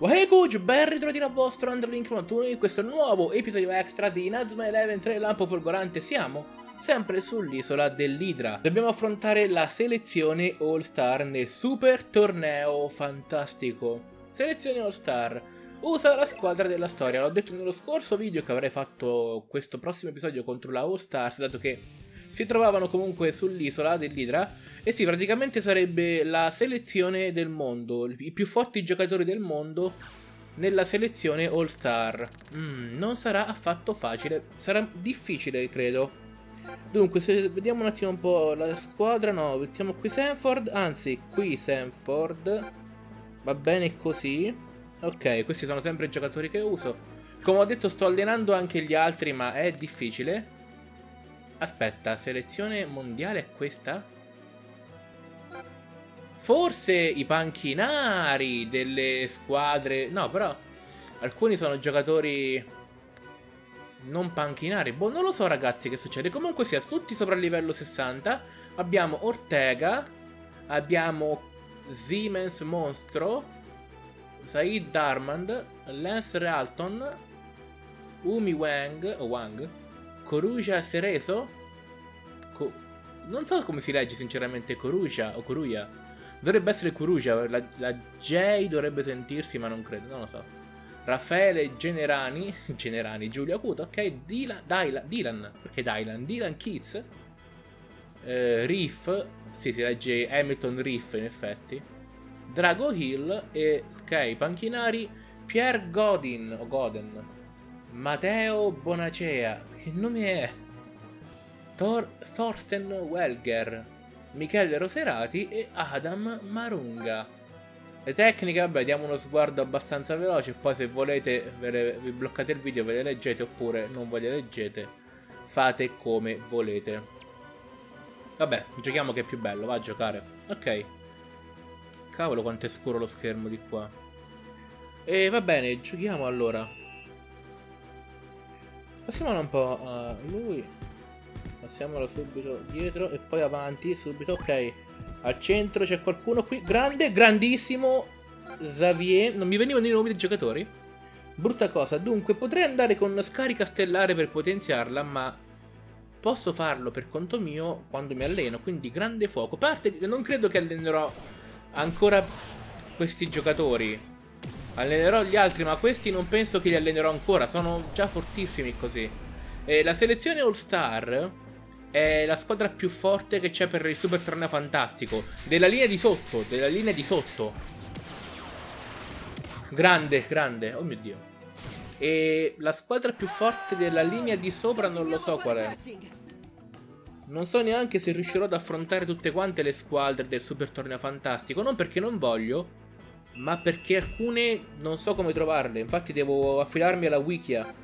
Hey Gucci, ben ritrovati dal vostro AndreLink91 in questo nuovo episodio extra di Inazuma Eleven 3 Lampo Fulgorante. Siamo sempre sull'isola dell'Idra. Dobbiamo affrontare la selezione All Star nel super torneo fantastico. Selezione All Star. Usa la squadra della storia. L'ho detto nello scorso video che avrei fatto questo prossimo episodio contro la All Stars, dato che si trovavano comunque sull'isola dell'Idra. E sì, praticamente sarebbe la selezione del mondo, i più forti giocatori del mondo nella selezione All Star. Non sarà affatto facile, sarà difficile credo. Dunque, se vediamo un attimo un po' la squadra, no, mettiamo qui Samford, anzi qui Samford, va bene così. Ok, questi sono sempre i giocatori che uso. Come ho detto sto allenando anche gli altri, ma è difficile. Aspetta, selezione mondiale è questa? Forse i panchinari delle squadre... No, però alcuni sono giocatori non panchinari. Boh, non lo so ragazzi che succede. Comunque sia, tutti sopra il livello 60. Abbiamo Ortega, abbiamo Siemens Monstro, Said Darmand, Lance Realton, Umi Wang, Coruja Sereso? Non so come si legge sinceramente Coruja o Coruja. Dovrebbe essere Coruja, la J dovrebbe sentirsi ma non credo, non lo so. Raffaele Generani, Giulio Acuto, ok, Dylan, perché Dylan? Dylan Kids, Riff, sì, si legge Hamilton Riff in effetti, Drago Hill e, ok, panchinari, Pierre Godin o Godin, Matteo Bonacea, che nome è? Thor Thorsten Welger, Michele Roserati e Adam Marunga. Le tecniche, vabbè, diamo uno sguardo abbastanza veloce, poi se volete vi bloccate il video, ve le leggete, oppure non ve le leggete, fate come volete. Vabbè, giochiamo che è più bello, va a giocare. Ok. Cavolo quanto è scuro lo schermo di qua. E va bene, giochiamo allora. Passiamolo un po' a lui. Passiamolo subito dietro e poi avanti subito. Ok, al centro c'è qualcuno qui. Grande, grandissimo Xavier. Non mi venivano i nomi dei giocatori. Brutta cosa. Dunque potrei andare con scarica stellare per potenziarla, ma posso farlo per conto mio quando mi alleno. Quindi grande fuoco. Parte, non credo che allenerò ancora questi giocatori. Allenerò gli altri, ma questi non penso che li allenerò ancora, sono già fortissimi così. La selezione All Star è la squadra più forte che c'è per il Super Torneo Fantastico, della linea di sotto, Grande, grande, oh mio Dio. E la squadra più forte della linea di sopra non lo so qual è. Non so neanche se riuscirò ad affrontare tutte quante le squadre del Super Torneo Fantastico, non perché non voglio, ma perché alcune non so come trovarle. Infatti devo affidarmi alla wikia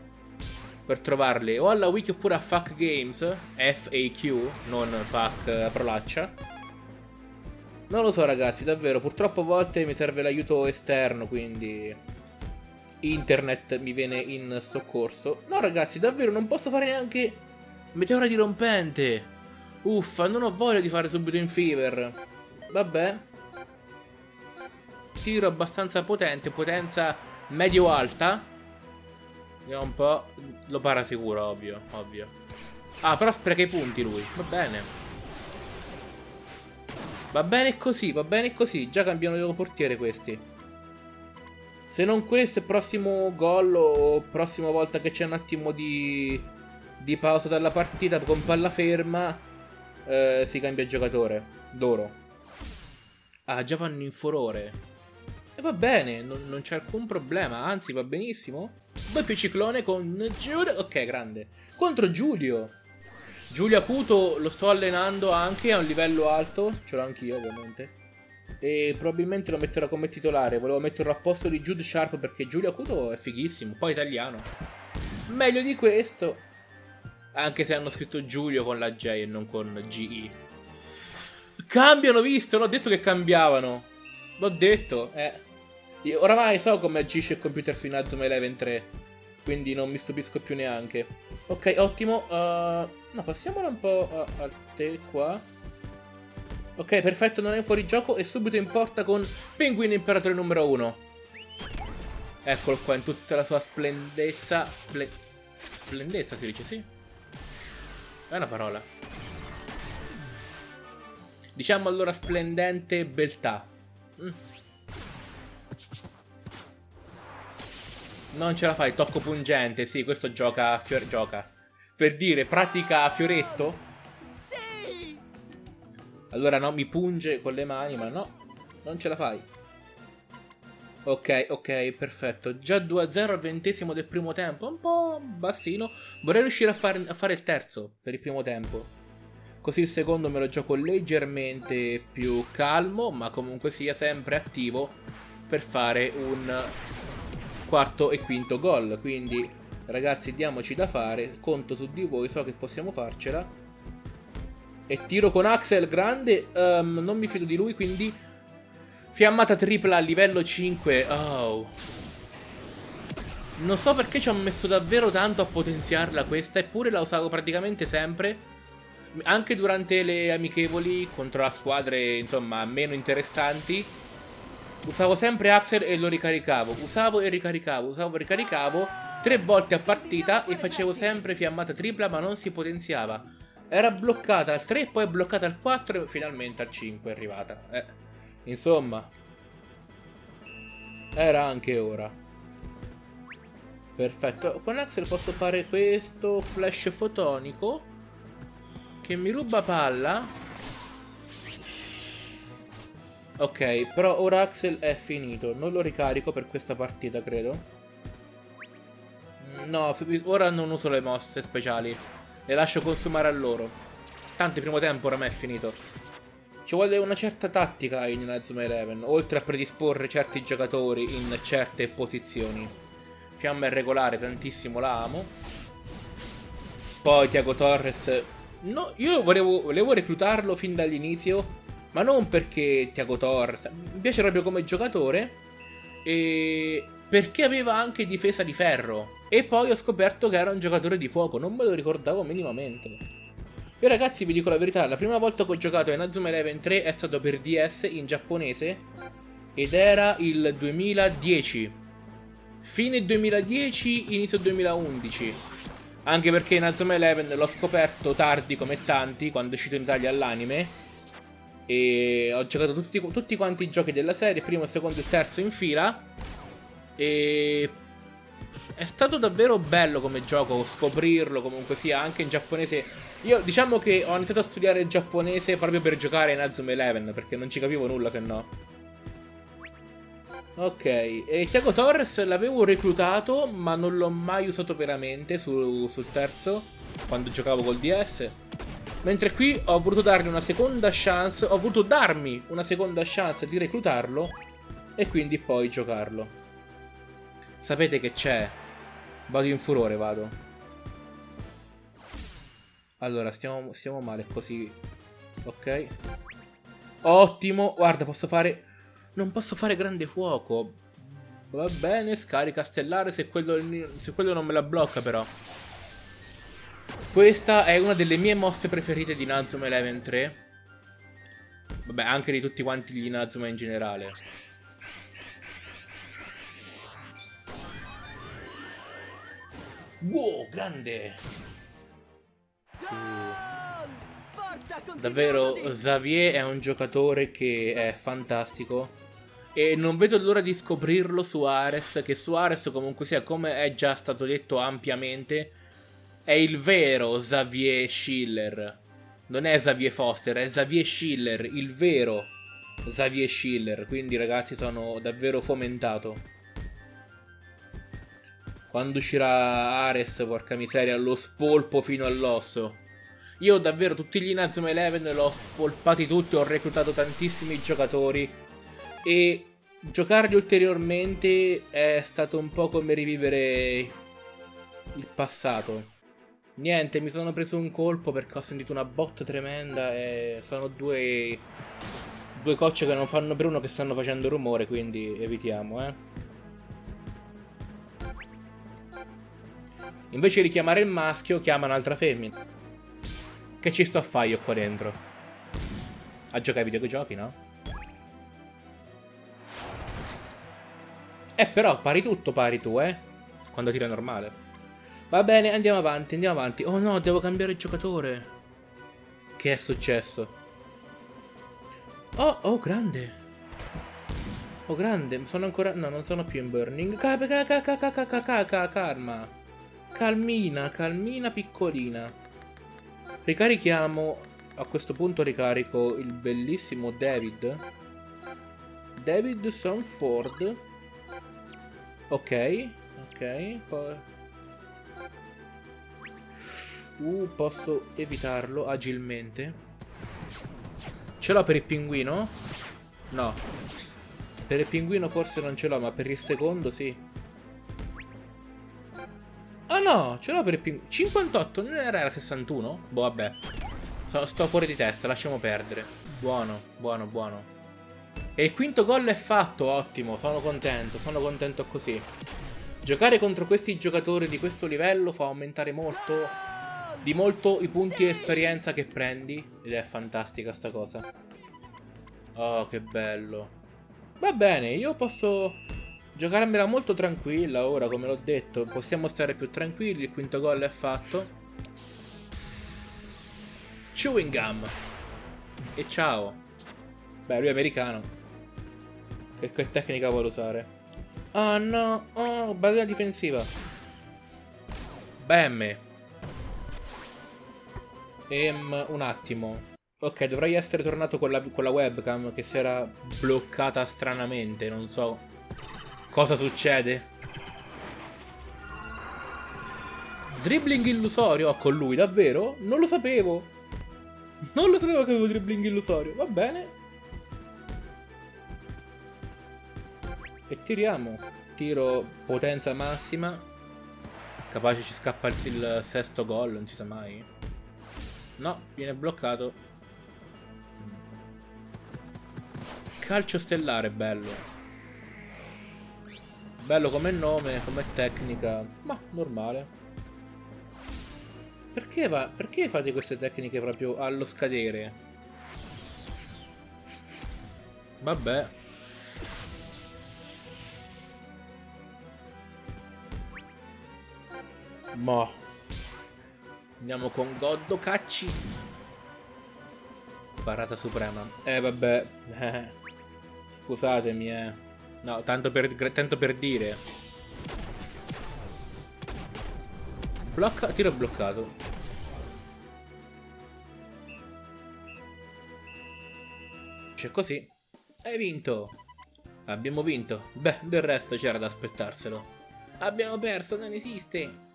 per trovarle, o alla wiki oppure a Fuck Games, FAQ, non Fuck Prolaccia. Non lo so ragazzi, davvero. Purtroppo a volte mi serve l'aiuto esterno, quindi internet mi viene in soccorso. No ragazzi, davvero non posso fare neanche meteora dirompente. Uffa, non ho voglia di fare subito in fever. Vabbè, tiro abbastanza potente, potenza medio-alta. Vediamo un po'. Lo para sicuro, ovvio, ovvio. Ah, però spreca i punti lui. Va bene. Va bene così, va bene così. Già cambiano il portiere questi. Se non questo, il prossimo gol o prossima volta che c'è un attimo di pausa dalla partita con palla ferma, si cambia giocatore. D'oro. Ah, già vanno in furore. E va bene, non c'è alcun problema, anzi va benissimo. Doppio ciclone con Jude, ok, grande. Contro Giulio. Giulio Acuto lo sto allenando anche a un livello alto, ce l'ho anch'io ovviamente. E probabilmente lo metterò come titolare, volevo metterlo a posto di Jude Sharp perché Giulio Acuto è fighissimo, poi italiano. Meglio di questo, anche se hanno scritto Giulio con la J e non con GI. Cambiano, visto, l'ho detto che cambiavano. L'ho detto, Io oramai so come agisce il computer su Inazuma Eleven 3, quindi non mi stupisco più neanche. Ok, ottimo. No, passiamola un po' al te qua. Ok, perfetto, non è fuori gioco e subito in porta con Pinguino Imperatore numero 1. Eccolo qua in tutta la sua splendezza. Splendezza si dice, sì? È una parola. Diciamo allora splendente beltà. Non ce la fai, tocco pungente. Sì, questo gioca a gioca. Per dire, pratica a fioretto. Sì. Allora no, mi punge con le mani, ma no, non ce la fai. Ok, ok, perfetto. Già 2-0 al 20° del primo tempo. Un po' bassino. Vorrei riuscire a fare il terzo per il primo tempo. Così il secondo me lo gioco leggermente più calmo, ma comunque sia sempre attivo per fare un quarto e quinto gol. Quindi ragazzi, diamoci da fare, conto su di voi, so che possiamo farcela. E tiro con Axel, grande, non mi fido di lui, quindi fiammata tripla a livello 5. Oh. Non so perché ci ho messo davvero tanto a potenziarla questa, eppure la usavo praticamente sempre. Anche durante le amichevoli contro la squadre, insomma, meno interessanti, usavo sempre Axel e lo ricaricavo. Usavo e ricaricavo, usavo e ricaricavo 3 volte a partita e facevo sempre fiammata tripla, ma non si potenziava. Era bloccata al 3, poi bloccata al 4 e finalmente al 5 è arrivata. Insomma, era anche ora. Perfetto, con Axel posso fare questo flash fotonico che mi ruba palla. Ok, però ora Axel è finito. Non lo ricarico per questa partita, credo. No, ora non uso le mosse speciali, le lascio consumare a loro. Tanto il primo tempo oramai è finito. Ci vuole una certa tattica in Inazuma Eleven, oltre a predisporre certi giocatori in certe posizioni. Fiamma è regolare, tantissimo la amo. Poi Thiago Torres. No, io volevo reclutarlo fin dall'inizio, ma non perché Thiago Torres, mi piace proprio come giocatore, e perché aveva anche difesa di ferro. E poi ho scoperto che era un giocatore di fuoco, non me lo ricordavo minimamente. Io ragazzi vi dico la verità, la prima volta che ho giocato a Inazuma Eleven 3 è stato per DS in giapponese, ed era il 2010, fine 2010, inizio 2011. Anche perché Inazuma Eleven l'ho scoperto tardi come tanti, quando è uscito in Italia all'anime. E ho giocato tutti quanti i giochi della serie, primo, secondo e terzo in fila. E è stato davvero bello come gioco, scoprirlo comunque sia, anche in giapponese. Io diciamo che ho iniziato a studiare il giapponese proprio per giocare a Inazuma Eleven, perché non ci capivo nulla se no. Ok, e Thiago Torres l'avevo reclutato, ma non l'ho mai usato veramente sul terzo, quando giocavo col DS. Mentre qui ho voluto dargli una seconda chance, ho voluto darmi una seconda chance di reclutarlo e quindi poi giocarlo. Sapete che c'è? Vado in furore, vado. Allora, stiamo male così. Ok. Ottimo, guarda, posso fare... Non posso fare grande fuoco. Va bene, scarica stellare se quello non me la blocca però. Questa è una delle mie mosse preferite di Inazuma Eleven 3. Vabbè, anche di tutti quanti gli Inazuma in generale. Wow, grande! Davvero, Xavier è un giocatore che è fantastico. E non vedo l'ora di scoprirlo su Ares, che su Ares comunque sia, come è già stato detto ampiamente, è il vero Xavier Schiller. Non è Xavier Foster, è Xavier Schiller, il vero Xavier Schiller. Quindi ragazzi, sono davvero fomentato. Quando uscirà Ares, porca miseria, lo spolpo fino all'osso. Io davvero tutti gli Inazuma Eleven l'ho spolpati tutti, ho reclutato tantissimi giocatori. E giocarli ulteriormente è stato un po' come rivivere il passato. Niente, mi sono preso un colpo perché ho sentito una botta tremenda e sono due cocce che non fanno per uno, che stanno facendo rumore, quindi evitiamo, Invece di chiamare il maschio, chiama un'altra femmina. Che ci sto a fare io qua dentro? A giocare ai videogiochi, no? Però pari tu, quando tira normale. Va bene, andiamo avanti, andiamo avanti. Oh no, devo cambiare il giocatore. Che è successo? Oh, grande. Oh, grande, sono ancora... No, non sono più in burning. Calma. Calmina, piccolina. Ricarichiamo... A questo punto ricarico il bellissimo David. David Samford. Ok, ok. Poi... posso evitarlo agilmente. Ce l'ho per il pinguino? No. Per il pinguino forse non ce l'ho, ma per il secondo sì. Ah no, ce l'ho per il pinguino. 58, non era 61? Boh, vabbè. Sto fuori di testa, lasciamo perdere. Buono, buono, buono. E il quinto gol è fatto, ottimo. Sono contento così. Giocare contro questi giocatori di questo livello fa aumentare molto... Di molto i punti esperienza che prendi. Ed è fantastica sta cosa. Oh, che bello. Va bene, io posso giocarmela molto tranquilla ora, come l'ho detto. Possiamo stare più tranquilli, il quinto gol è fatto. Chewing gum. E ciao. Beh, lui è americano. Che tecnica vuole usare? Oh no, oh, barriera difensiva. Bam. Un attimo. Ok, dovrei essere tornato con la webcam che si era bloccata stranamente. Non so cosa succede. Dribbling illusorio. Oh, con lui, davvero? Non lo sapevo. Non lo sapevo che avevo dribbling illusorio. Va bene. E tiriamo. Tiro potenza massima. Capace ci scappa il sesto gol. Non si sa mai. No, viene bloccato. Calcio stellare, bello. Bello come nome, come tecnica. Ma, normale. Perché fate queste tecniche proprio allo scadere? Vabbè. Ma... Andiamo con Goddo Cacci. Parata suprema. Vabbè. Scusatemi, No, tanto per dire. Blocca. Tiro bloccato. C'è così. Hai vinto. Abbiamo vinto. Beh, del resto c'era da aspettarselo. Abbiamo perso, non esiste.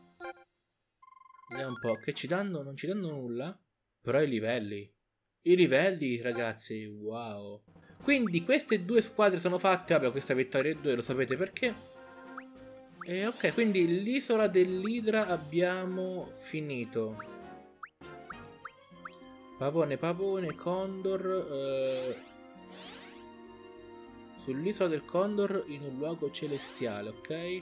Vediamo un po', che ci danno? Non ci danno nulla? Però i livelli. I livelli, ragazzi, wow. Quindi queste due squadre sono fatte. Vabbè, questa vittoria è 2, lo sapete perché. E ok, quindi l'isola dell'Idra abbiamo finito. Pavone, pavone, Condor. Sull'isola del Condor in un luogo celestiale, ok?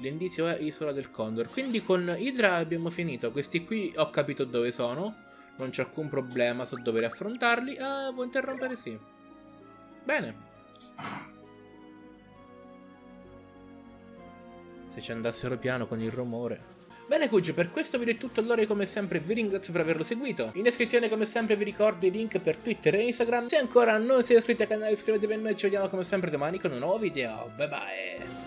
L'indizio è Isola del Condor. Quindi con Idra abbiamo finito. Questi qui ho capito dove sono. Non c'è alcun problema, so dover affrontarli. Ah, vuoi interrompere? Sì. Bene. Se ci andassero piano con il rumore. Bene Cucci, per questo video è tutto, allora io come sempre vi ringrazio per averlo seguito. In descrizione come sempre vi ricordo i link per Twitter e Instagram. Se ancora non siete iscritti al canale iscrivetevi e noi ci vediamo come sempre domani con un nuovo video. Bye bye.